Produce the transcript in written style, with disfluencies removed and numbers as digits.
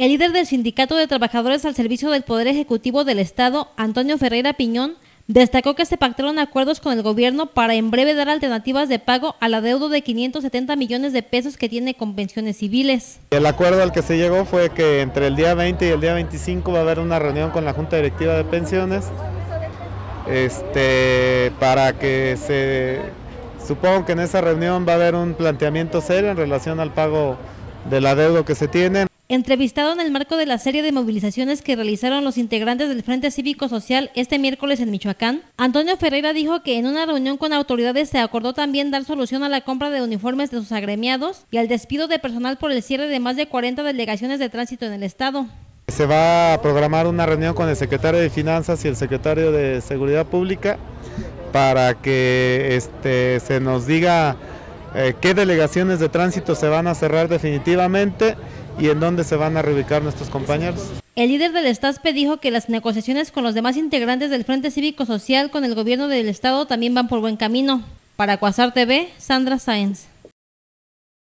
El líder del Sindicato de Trabajadores al Servicio del Poder Ejecutivo del Estado, Antonio Ferreyra Piñón, destacó que se pactaron acuerdos con el gobierno para en breve dar alternativas de pago al adeudo de 570 millones de pesos que tiene con Pensiones Civiles. El acuerdo al que se llegó fue que entre el día 20 y el día 25 va a haber una reunión con la Junta Directiva de Pensiones, para que supongo que en esa reunión va a haber un planteamiento serio en relación al pago del adeudo que se tiene. Entrevistado en el marco de la serie de movilizaciones que realizaron los integrantes del Frente Cívico Social este miércoles en Michoacán, Antonio Ferreyra dijo que en una reunión con autoridades se acordó también dar solución a la compra de uniformes de sus agremiados y al despido de personal por el cierre de más de 40 delegaciones de tránsito en el estado. Se va a programar una reunión con el secretario de Finanzas y el secretario de Seguridad Pública para que se nos diga qué delegaciones de tránsito se van a cerrar definitivamente y en dónde se van a reubicar nuestros compañeros. El líder del Estaspe dijo que las negociaciones con los demás integrantes del Frente Cívico Social con el gobierno del Estado también van por buen camino. Para Cuasar TV, Sandra Sáenz.